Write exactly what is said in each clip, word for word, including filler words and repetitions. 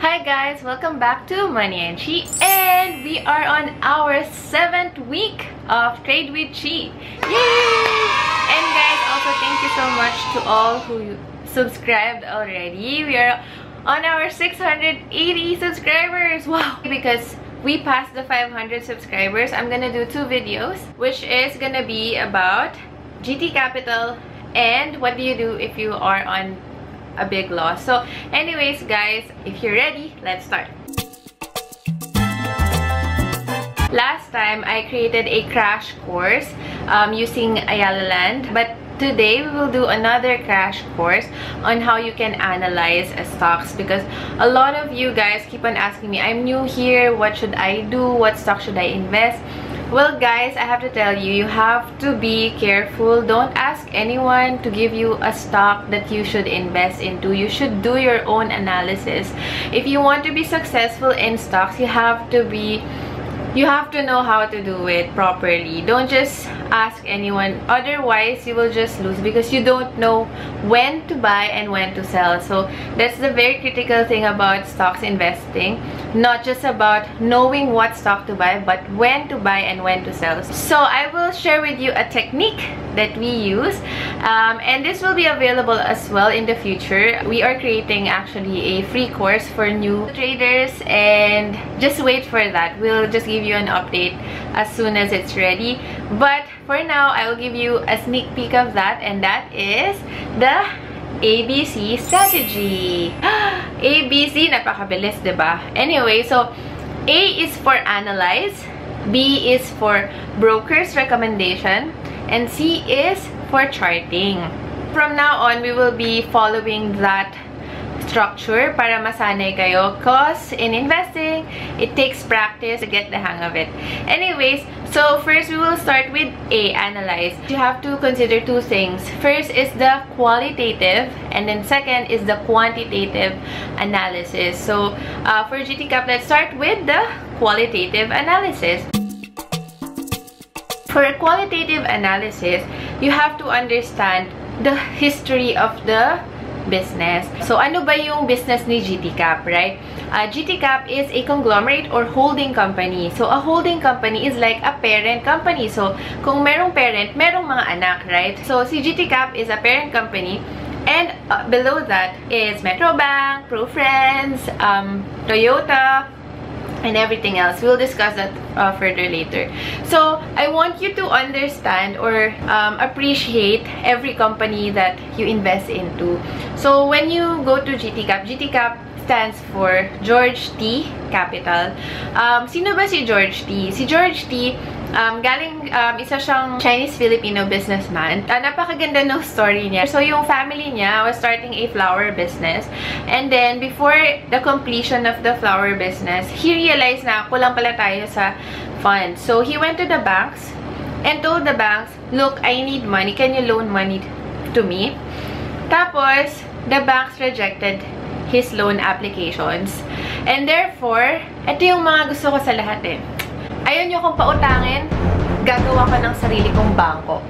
Hi guys, welcome back to Money and Chi, and we are on our seventh week of Trade with Chi. Yay! And guys, also thank you so much to all who subscribed already. We are on our six hundred eighty subscribers. Wow! Because we passed the five hundred subscribers, I'm gonna do two videos, which is gonna be about G T Capital and what do you do if you are on a big loss. So anyways guys, if you're ready, let's start. Last time I created a crash course um, using Ayala Land, but today we will do another crash course on how you can analyze stocks, because a lot of you guys keep on asking me, I'm new here, what should I do, what stock should I invest? Well guys, I have to tell you, you have to be careful. Don't ask anyone to give you a stock that you should invest into. You should do your own analysis. If you want to be successful in stocks, you have to be you have to know how to do it properly. Don't just ask anyone, otherwise you will just lose, because you don't know when to buy and when to sell. So that's the very critical thing about stocks investing, not just about knowing what stock to buy, but when to buy and when to sell. So I will share with you a technique that we use, um, and this will be available as well in the future. We are creating actually a free course for new traders, and just wait for that. We'll just give you an update as soon as it's ready, but for now I will give you a sneak peek of that, and that is the A B C strategy. A B C, napakabilis, diba? Anyway, so A is for analyze, B is for broker's recommendation, and C is for charting. From now on, we will be following that structure para masanay kayo, cause in investing, it takes practice to get the hang of it. Anyways, so first we will start with A, analyze. You have to consider two things. First is the qualitative, and then second is the quantitative analysis. So uh, for G T Capital, let's start with the qualitative analysis. For a qualitative analysis, you have to understand the history of the business. So, ano ba yung business ni G T Cap, right? Uh, G T Cap is a conglomerate or holding company. So, a holding company is like a parent company. So, kung merong parent, merong mga anak, right? So, si G T Cap is a parent company, and uh, below that is Metrobank, ProFriends, um, Toyota, and everything else. We'll discuss that uh, further later. So I want you to understand or um, appreciate every company that you invest into. So when you go to G T Cap, G T Cap stands for George T Capital. Um, sino ba si George T? Si George T, Um, galing, um, isa siyang Chinese-Filipino businessman. Uh, napakaganda ng story niya. So, yung family niya was starting a flower business. And then, before the completion of the flower business, he realized na kulang pala tayo sa funds. So, he went to the banks and told the banks, "Look, I need money. Can you loan money to me?" Tapos, the banks rejected his loan applications. And therefore, ito yung mga gusto ko sa lahat eh. Ayaw nyo kong pautangin, gagawa ko ng sarili kong bangko.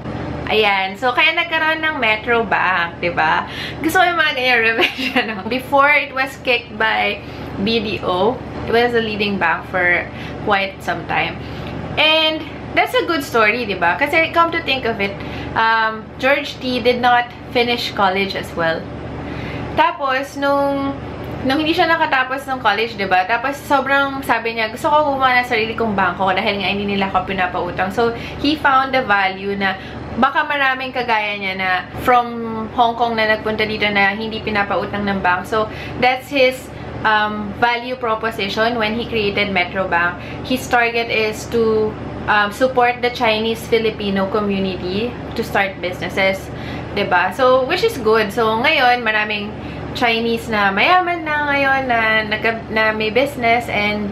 Ayan. So, kaya nagkaroon ng Metrobank, diba? Gusto ko yung mga ganyan revenge, ano? Before, it was kicked by B D O. It was the leading bank for quite some time. And that's a good story, diba? Kasi come to think of it, um, George T did not finish college as well. Tapos, nung... Nung hindi siya nakatapos ng college, diba? Tapos sobrang sabi niya, gusto ko gumawa ng sarili kong bangko dahil nga hindi nila ako pinapautang. So, he found the value na baka maraming kagaya niya na from Hong Kong na nagpunta dito na hindi pinapautang ng bank. So, that's his um, value proposition when he created Metrobank. His target is to um, support the Chinese-Filipino community to start businesses, diba? So, which is good. So, ngayon, maraming Chinese na mayaman na ngayon na, na, na may business, and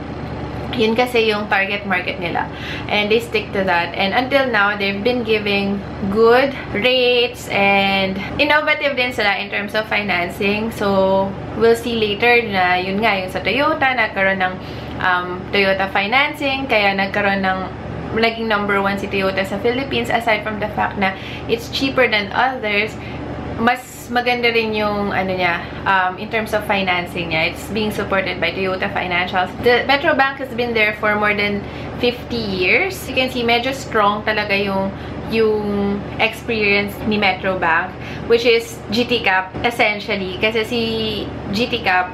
yun kasi yung target market nila, and they stick to that, and until now they've been giving good rates and innovative din sila in terms of financing. So we'll see later na yun nga yung sa Toyota, nagkaroon ng um, Toyota financing, kaya nagkaroon ng naging number one si Toyota sa Philippines, aside from the fact na it's cheaper than others, mas maganda rin yung ano niya, um, in terms of financing niya. It's being supported by Toyota Financial. The Metrobank has been there for more than fifty years. You can see medyo strong talaga yung yung experience ni Metrobank, which is G T Cap essentially, kasi si G T Cap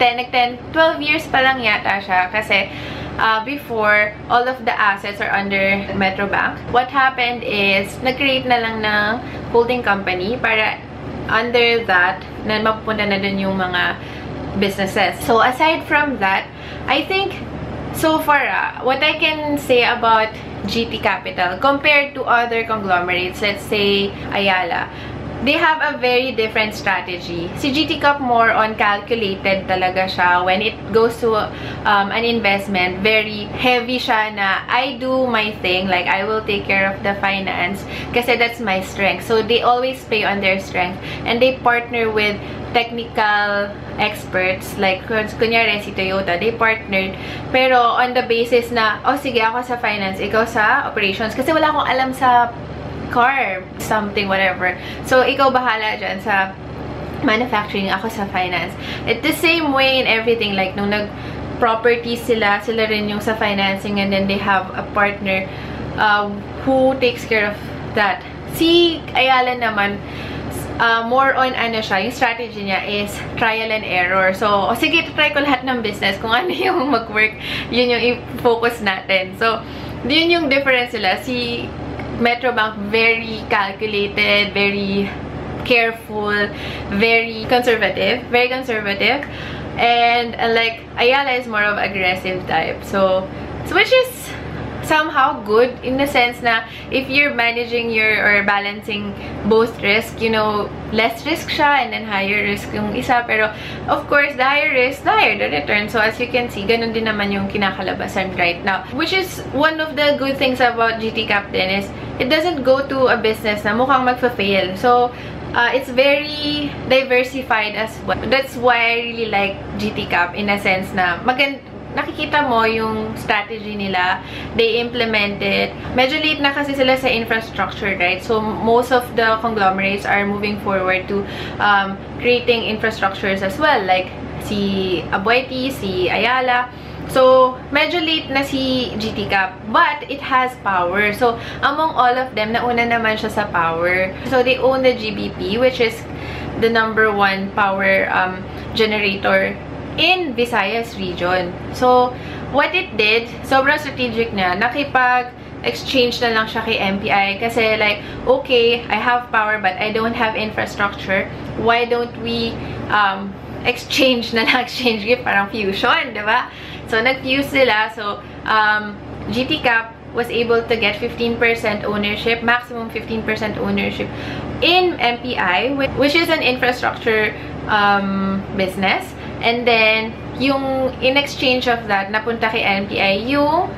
ten, ten, twelve years pa lang yata siya, kasi uh, before, all of the assets are under Metrobank. What happened is, nag-create na lang ng holding company para under that, na mapupunta na dun yung mga businesses. So, aside from that, I think, so far, uh, what I can say about G T Capital compared to other conglomerates, let's say Ayala, they have a very different strategy. Si G T Cap more on calculated talaga siya when it goes to um, an investment. Very heavy siya na I do my thing, like I will take care of the finance kasi that's my strength. So they always play on their strength and they partner with technical experts, like kunyari si Toyota, they partnered pero on the basis na, oh sige, ako sa finance, ikaw sa operations kasi wala akong alam sa car, something, whatever, so ikaw bahala dyan sa manufacturing, ako sa finance. At the same way in everything, like nung nag-property sila, sila rin yung sa financing, and then they have a partner uh, who takes care of that. Si Ayala naman, Uh, more on ano siya, yung strategy niya is trial and error. So, oh, sige, try ko lahat ng business. Kung ano yung mag-work, yun yung i-focus natin. So, yun yung difference nila. Si Metrobank, very calculated, very careful, very conservative, very conservative. And uh, like, Ayala is more of aggressive type. So, so which is somehow good in the sense na if you're managing your or balancing both risk, you know, less risk siya and then higher risk yung isa, pero of course the higher risk, the higher the return. So as you can see, ganun din naman yung kinakalabasan right now, which is one of the good things about G T Capital is it doesn't go to a business na mukhang magfa-fail. So Uh, it's very diversified as well. That's why I really like G T Cap in a sense na maganda, nakikita mo yung strategy nila, they implement it. Medyo late na kasi sila sa infrastructure, right? So, most of the conglomerates are moving forward to um, creating infrastructures as well, like si Aboitiz, si Ayala. So, medyo late na si G T Cap, but it has power. So, among all of them, nauna naman siya sa power. So, they own the G B P, which is the number one power um, generator in Visayas region. So, what it did, sobrang strategic na, nakipag-exchange na lang siya kay M P I kasi like, okay, I have power but I don't have infrastructure. Why don't we um, exchange na lang, exchange gift, parang fusion, diba? So, nag-fuse sila. So, um, G T Cap was able to get fifteen percent ownership, maximum fifteen percent ownership in M P I, which is an infrastructure um, business. And then, yung in exchange of that, napunta kay M P I yung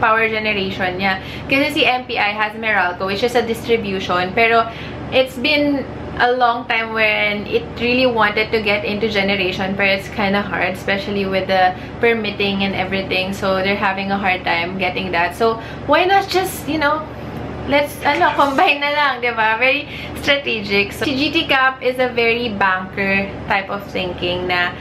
power generation niya. Kasi si M P I has Meralco, which is a distribution. Pero, it's been a long time when it really wanted to get into generation. But it's kind of hard, especially with the permitting and everything. So, they're having a hard time getting that. So, why not just, you know, let's, ano, combine na lang, di ba? Very strategic. So, si G T Cap is a very banker type of thinking na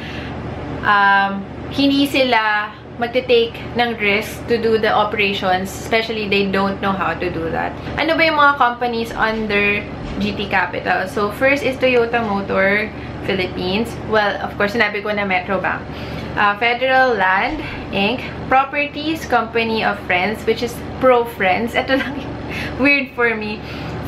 um, hindi sila magte-take ng risk to do the operations, especially they don't know how to do that. Ano ba yung mga companies under G T Capital? So, first is Toyota Motor Philippines. Well, of course, sinabi ko na Metrobank. Uh, Federal Land Incorporated. Properties Company of Friends, which is ProFriends. Ito lang weird for me.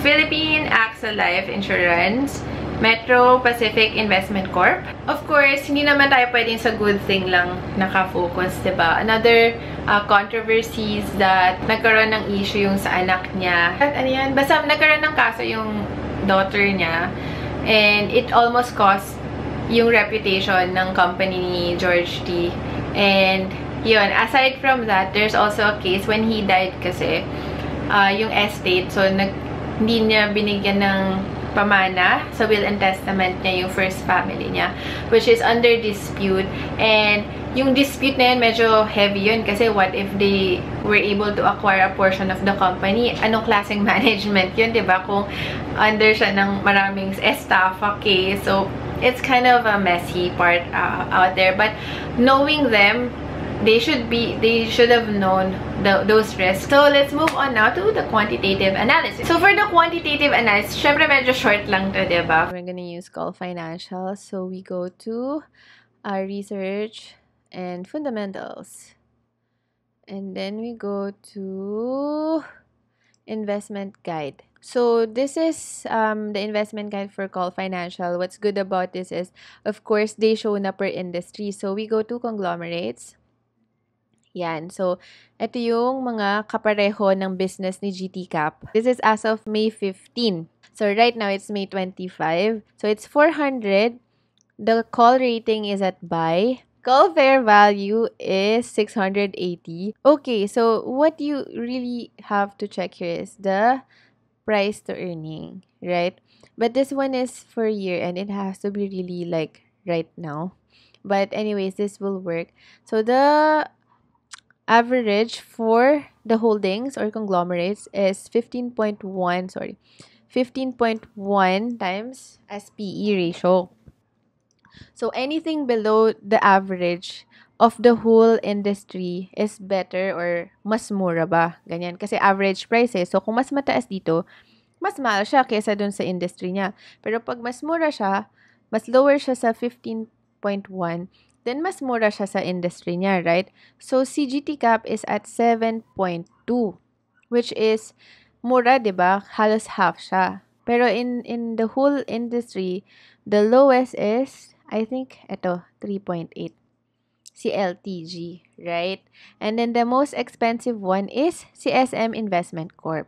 Philippine AXA Life Insurance. Metro Pacific Investment Corp. Of course, hindi naman tayo pwedeng sa good thing lang nakafocus, diba? Another uh, controversies that nagkaroon ng issue yung sa anak niya. At ano yan? Basta nagkaroon ng kaso yung daughter niya. And it almost cost yung reputation ng company ni George T. And, yun, aside from that, there's also a case when he died kasi, uh, yung estate, so, nag, hindi niya binigyan ng pamana sa will and testament niya yung first family niya, which is under dispute. And yung dispute na yun, medyo heavy yun kasi what if they were able to acquire a portion of the company? Anong klaseng management yun, di ba? Kung under siya ng maraming staff, okay? So, it's kind of a messy part uh, out there. But knowing them, they should be, they should have known the, those risks. So let's move on now to the quantitative analysis. So for the quantitative analysis, syempre medyo short lang to, diba? We're gonna use C O L Financial. So we go to our research and fundamentals, and then we go to investment guide. So this is um, the investment guide for C O L Financial. What's good about this is, of course, they show na per industry. So we go to conglomerates. Yan. So, ito yung mga kapareho ng business ni G T Cap. This is as of May fifteen. So, right now, it's May twenty-five. So, it's four hundred. The call rating is at buy. Call fair value is six hundred eighty. Okay, so what you really have to check here is the price to earning, right? But this one is for year and it has to be really like right now. But anyways, this will work. So, the average for the holdings or conglomerates is fifteen point one, sorry, fifteen point one times as P E ratio. So anything below the average of the whole industry is better or mas mura ba? Ganyan. Kasi average price eh. So kung mas mataas dito, mas mahal siya kesa dun sa industry niya. Pero pag mas mura siya, mas lower siya sa fifteen point one. Then mas mura siya sa industry niya, right? So, G T Cap is at seven point two, which is mura, diba? Halos half siya. Pero in, in the whole industry, the lowest is, I think, ito, three point eight. Si L T G, right? And then the most expensive one is si S M Investment Corp.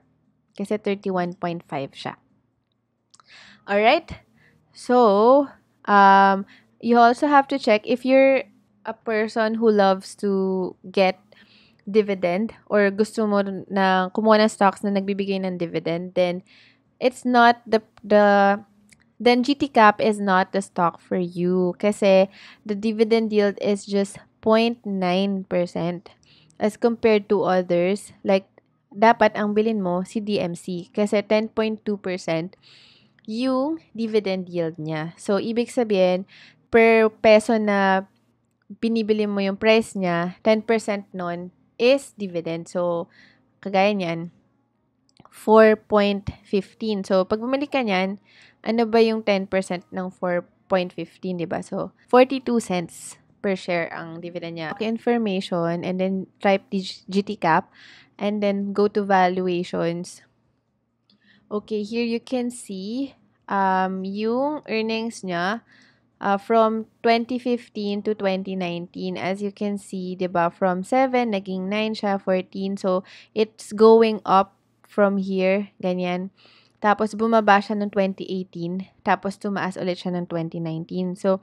Kasi thirty-one point five siya. Alright? So, um... you also have to check if you're a person who loves to get dividend or gusto mo na kumuha ng stocks na nagbibigay ng dividend, then it's not the the then G T Cap is not the stock for you kasi the dividend yield is just zero point nine percent as compared to others. Like dapat ang bilhin mo si D M C kasi ten point two percent yung dividend yield niya. So ibig sabihin per peso na binibili mo yung price niya, ten percent nun is dividend. So, kagaya niyan, four point one five. So, pag bumalik ka niyan, ano ba yung ten percent ng four point one five, diba? So, forty-two cents per share ang dividend niya. Okay, information, and then type the G T Cap, and then go to valuations. Okay, here you can see um, yung earnings niya. Uh, from twenty fifteen to twenty nineteen, as you can see, diba, from seven, naging nine siya, fourteen. So, it's going up from here, ganyan. Tapos, bumaba siya ng twenty eighteen. Tapos, tumaas ulit siya ng twenty nineteen. So,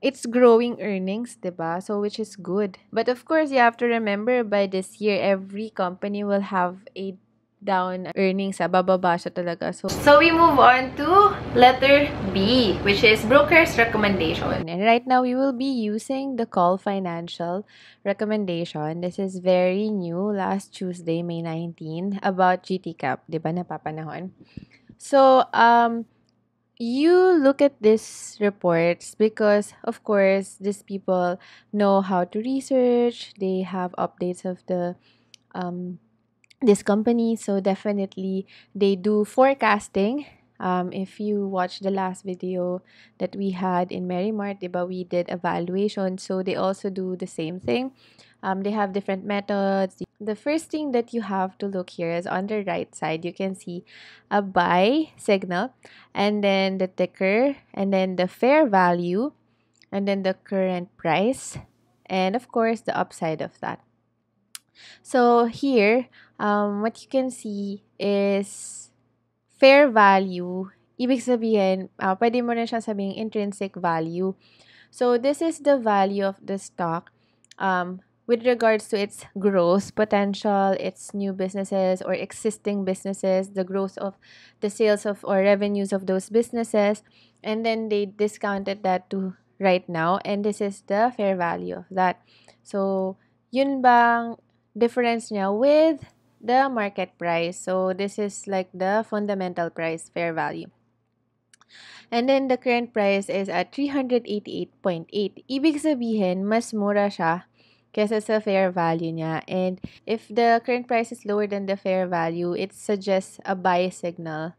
it's growing earnings, diba? So, which is good. But, of course, you have to remember, by this year, every company will have a down earnings, ah, bababa siya talaga. So, so, we move on to letter B, which is broker's recommendation. And right now, we will be using the C O L Financial recommendation. This is very new, last Tuesday, May nineteenth, about G T Cap. Diba, napapanahon? So, um, you look at these reports because, of course, these people know how to research. They have updates of the um, this company, so definitely they do forecasting. Um, if you watch the last video that we had in Mary Mart, diba, we did evaluation, so they also do the same thing. Um, they have different methods. The first thing that you have to look here is on the right side, you can see a buy signal, and then the ticker, and then the fair value, and then the current price, and of course the upside of that. So here, um, what you can see is fair value. Ibig sabihin, uh, pwede mo na siya sabihing intrinsic value. So this is the value of the stock um, with regards to its growth potential, its new businesses or existing businesses, the growth of the sales of or revenues of those businesses, and then they discounted that to right now, and this is the fair value of that. So yun bang difference niya with the market price. So this is like the fundamental price, fair value. And then the current price is at three eighty-eight point eight. Ibig sabihin, mas mura siya kesa sa fair value niya. And if the current price is lower than the fair value, it suggests a buy signal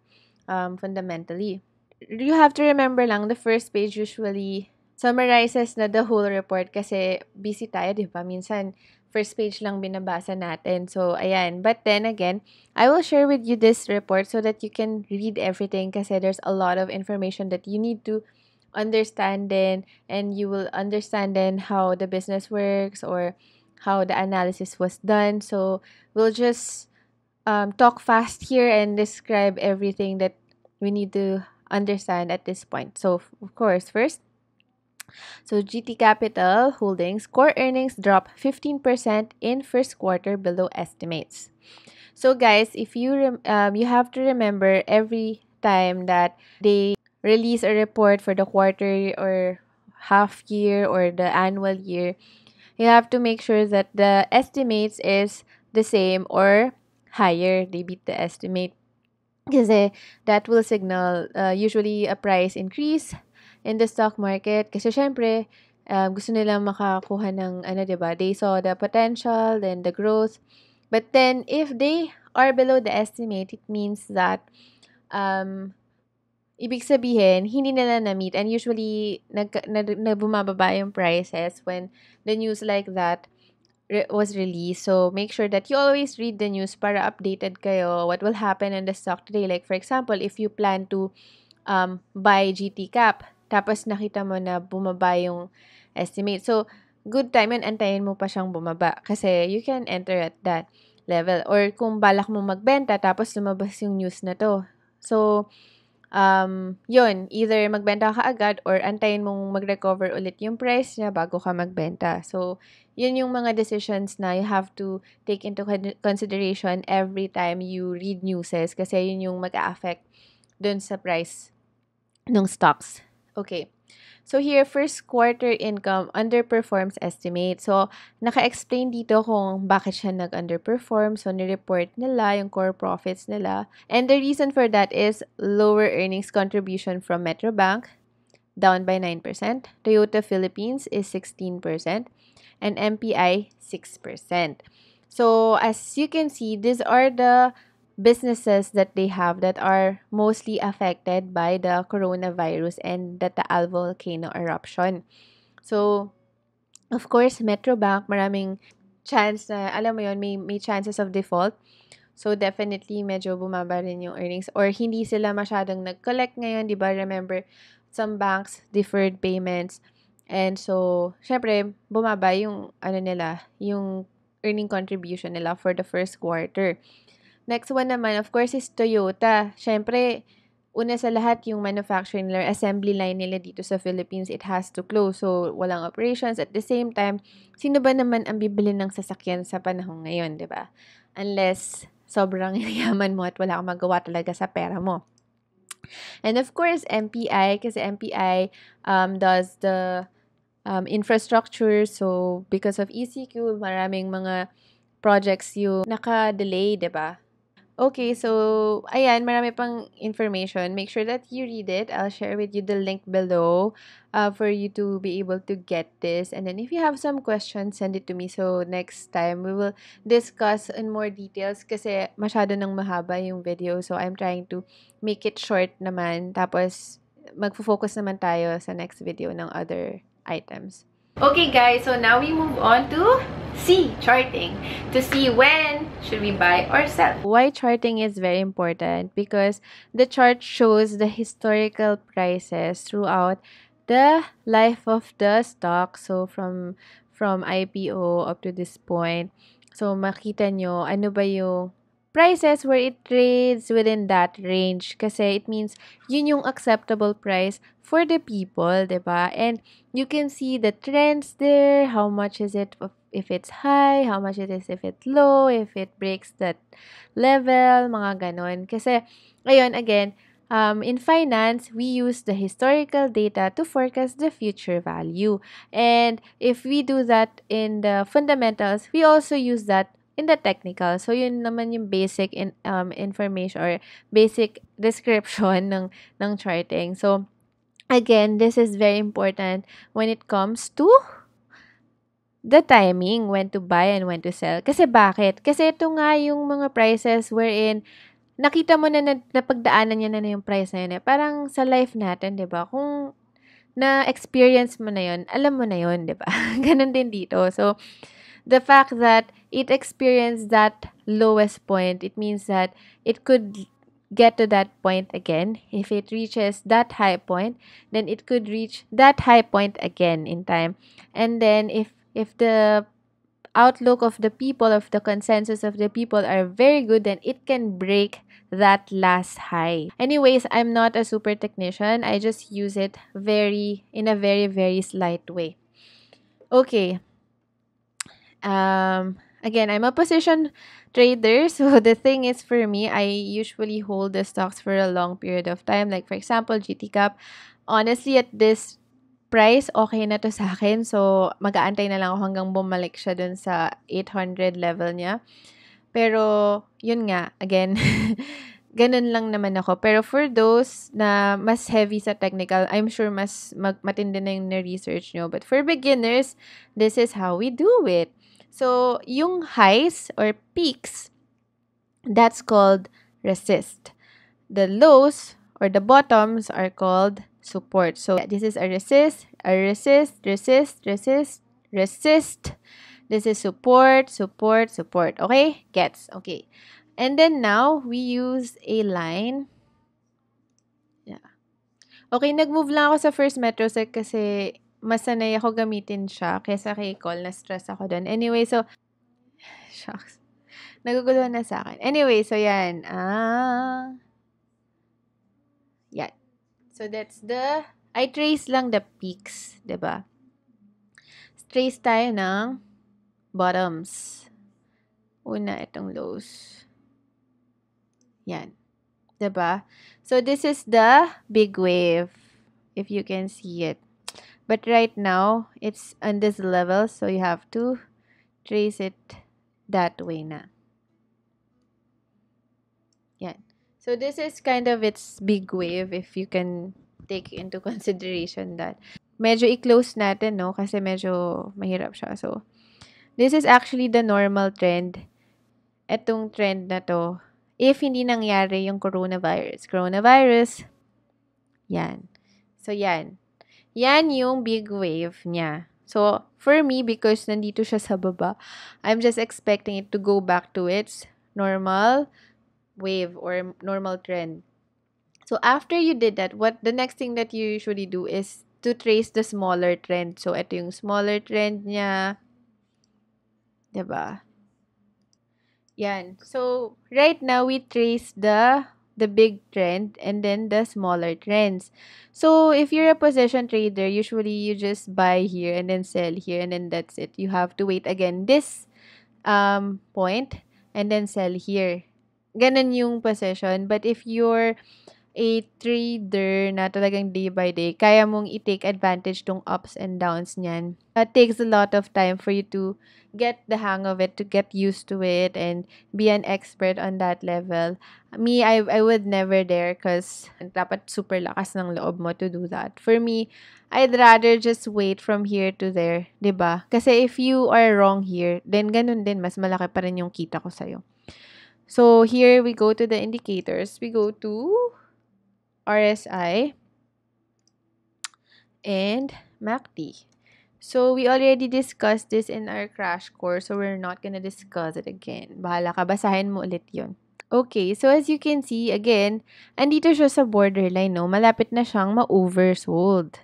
um, fundamentally. You have to remember lang, the first page usually summarizes na the whole report kasi busy tayo, di ba? Minsan, first page lang binabasa natin. So, ayan. But then again, I will share with you this report so that you can read everything kasi there's a lot of information that you need to understand then, and you will understand then how the business works or how the analysis was done. So, we'll just um, talk fast here and describe everything that we need to understand at this point. So, of course, first, so G T Capital Holdings core earnings drop fifteen percent in first quarter below estimates. So guys, if you rem um, you have to remember every time that they release a report for the quarter or half year or the annual year, you have to make sure that the estimates is the same or higher. They beat the estimate kasi that will signal uh, usually a price increase in the stock market. Kasi syempre, um, gusto nilang makakuha ng, ano, diba? They saw the potential, then the growth. But then, if they are below the estimate, it means that, um, ibig sabihin, hindi nila na-meet. And usually, nag, nag, nagbumababa yung prices when the news like that re was released. So, make sure that you always read the news para updated kayo what will happen in the stock today. Like, for example, if you plan to um, buy G T Cap, tapos nakita mo na bumaba yung estimate. So, good time yun, antayin mo pa siyang bumaba. Kasi you can enter at that level. Or kung balak mo magbenta, tapos lumabas yung news na to. So, um, yun. Either magbenta ka agad or antayin mong mag-recover ulit yung price niya bago ka magbenta. So, yun yung mga decisions na you have to take into consideration every time you read newses. Kasi yun yung mag-a-affect dun sa price ng stocks. Okay, so here, first quarter income underperforms estimate. So, naka-explain dito kung bakit siya nag-underperform. So, nireport nila yung core profits nila. And the reason for that is lower earnings contribution from Metrobank, down by nine percent. Toyota Philippines is sixteen percent. And M P I, six percent. So, as you can see, these are the businesses that they have that are mostly affected by the coronavirus and the Taal volcano eruption. So, of course, Metrobank, maraming chance na, alam mo yun, may, may chances of default. So, definitely, medyo bumaba rin yung earnings. Or, hindi sila masyadong nag-collect ngayon, di ba? Remember, some banks deferred payments. And so, syempre, bumaba yung, ano nila, yung earning contribution nila for the first quarter. Next one naman, of course, is Toyota. Siyempre, una sa lahat, yung manufacturing nila, assembly line nila dito sa Philippines, it has to close. So, walang operations. At the same time, sino ba naman ang bibili ng sasakyan sa panahon ngayon, di ba? Unless sobrang yaman mo at wala kang magawa talaga sa pera mo. And of course, M P I, kasi M P I um, does the um, infrastructure. So, because of E C Q, maraming mga projects yung naka-delay, di ba? Okay, so, ayan, marami pang information. Make sure that you read it. I'll share with you the link below uh, for you to be able to get this. And then if you have some questions, send it to me. So, next time, we will discuss in more details kasi masyado nang mahaba yung video. So, I'm trying to make it short naman. Tapos, magfo-focus naman tayo sa next video ng other items. Okay, guys, so now we move on to C, charting, to see when should we buy or sell. Why charting is very important? Because the chart shows the historical prices throughout the life of the stock. So, from, from I P O up to this point. So, makita nyo, ano ba yung prices where it trades within that range kasi it means yun yung acceptable price for the people, diba? And you can see the trends there, how much is it if it's high, how much it is if it's low, if it breaks that level, mga ganon. Kasi, ayun, again, Um, in finance, we use the historical data to forecast the future value. And if we do that in the fundamentals, we also use that in the technical. So, yun naman yung basic in, um, information or basic description ng, ng charting. So, again, this is very important when it comes to the timing, when to buy and when to sell. Kasi bakit? Kasi ito nga yung mga prices wherein nakita mo na napagdaanan niya na, na yung price na yun eh. Parang sa life natin, diba? Kung na-experience mo na yun, alam mo na yun, diba? Ganun din dito. So, the fact that it experienced that lowest point, it means that it could get to that point again. If it reaches that high point, then it could reach that high point again in time. And then, if if the outlook of the people, of the consensus of the people are very good, then it can break that last high. Anyways, I'm not a super technician. I just use it very, in a very, very slight way. Okay. Um, again, I'm a position trader. So the thing is for me, I usually hold the stocks for a long period of time. Like for example, G T Cap. Honestly, at this price, okay na to sa akin. So, mag-aantay na lang ako hanggang bumalik siya dun sa eight hundred level niya. Pero, yun nga, again, ganun lang naman ako. Pero for those na mas heavy sa technical, I'm sure mas mag matindi na yung na-research nyo. But for beginners, this is how we do it. So, yung highs or peaks, that's called resist. The lows or the bottoms are called support. So, this is a resist, a resist, resist, resist, resist. This is support, support, support. Okay? Gets. Okay. And then now, we use a line. Yeah. Okay, nag-move lang ako sa first metro set kasi masanay ako gamitin siya kesa kay call. Na-stress ako dun. Anyway, so, shucks. Naguguluhan na sa akin. Anyway, so yan. Ah. Yan. So, that's the, I trace lang the peaks, diba? Trace tayo ng bottoms. Una, itong lows. Yan. Diba? So, this is the big wave, if you can see it. But right now, it's on this level, so you have to trace it that way na. Yan. So, this is kind of its big wave if you can take into consideration that. Medyo i-close natin, no? Kasi medyo mahirap siya. So, this is actually the normal trend. Etong trend na to. If hindi nangyari yung coronavirus. Coronavirus. Yan. So, yan. Yan yung big wave niya. So, for me, because nandito siya sa baba, I'm just expecting it to go back to its normal wave or normal trend. So after you did that, what the next thing that you usually do is to trace the smaller trend. So ito yung smaller trend niya. Diba? Yan. So right now we trace the the big trend and then the smaller trends. So if you're a position trader, usually you just buy here and then sell here and then that's it. You have to wait again this um point and then sell here. Ganun yung position. But if you're a trader na talagang day by day, kaya mong i-take advantage tong ups and downs niyan. That takes a lot of time for you to get the hang of it, to get used to it, and be an expert on that level. Me, I, I would never dare because dapat super lakas ng loob mo to do that. For me, I'd rather just wait from here to there. Diba? Kasi if you are wrong here, then ganun din, mas malaki pa rin yung kita ko sa'yo. So, here we go to the indicators. We go to R S I and M A C D. So, we already discussed this in our crash course. So, we're not gonna discuss it again. Bahala ka, basahin mo ulit yun. Okay, so as you can see, again, andito siya sa borderline, no? Malapit na siyang ma-oversold.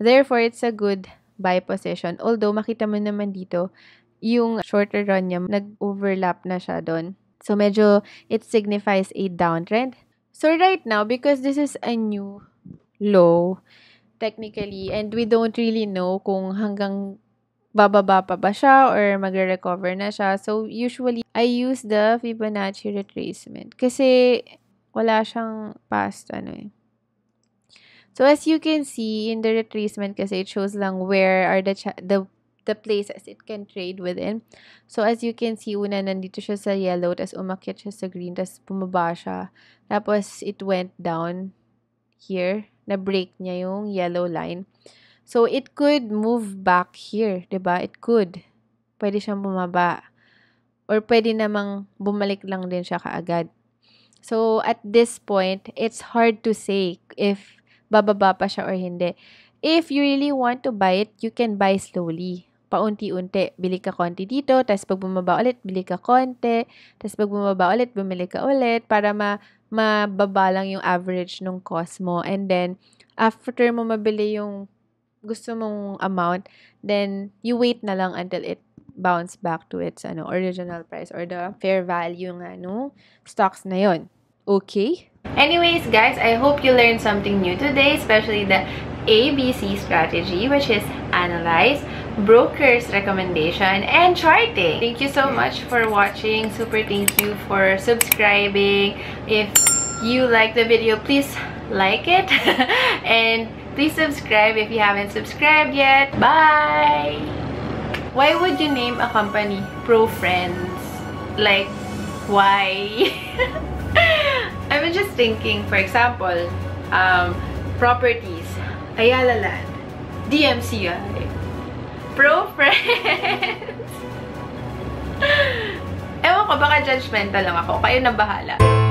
Therefore, it's a good buy position. Although, makita mo naman dito, yung shorter run niya, nag-overlap na siya doon. So medyo it signifies a downtrend. So right now, because this is a new low technically, and we don't really know kung hanggang bababa pa ba siya or magre-recover na siya. So usually, I use the Fibonacci retracement kasi wala siyang past ano eh. So as you can see in the retracement kasi it shows lang where are the the the places it can trade within. So as you can see, una nandito siya sa yellow, tas umakyat siya sa green, tas bumaba siya. Tapos it went down here, na break niya yung yellow line. So it could move back here, 'di ba? It could. Pwede siyang bumaba. Or pwede namang bumalik lang din siya kaagad. So at this point, it's hard to say if bababa pa siya or hindi. If you really want to buy it, you can buy slowly. Paunti-unti. Bili ka konti dito, tapos pag bumaba ulit, bili ka konti. Tapos pag bumaba ulit, bumili ka ulit para ma mababa lang yung average ng cost mo. And then, after mo mabili yung gusto mong amount, then you wait na lang until it bounce back to its ano, original price or the fair value ng ano, stocks na yon. Okay? Anyways, guys, I hope you learned something new today, especially the A B C strategy, which is analyze, broker's recommendation, and charting. Thank you so much for watching. Super thank you for subscribing. If you like the video, please like it. And please subscribe if you haven't subscribed yet. Bye! Why would you name a company ProFriends? Like, why? I was just thinking, for example, um, properties, Ayala Land, D M C, eh? ProFriends. Ewan ko, baka judgmental lang ako. Kayo na bahala.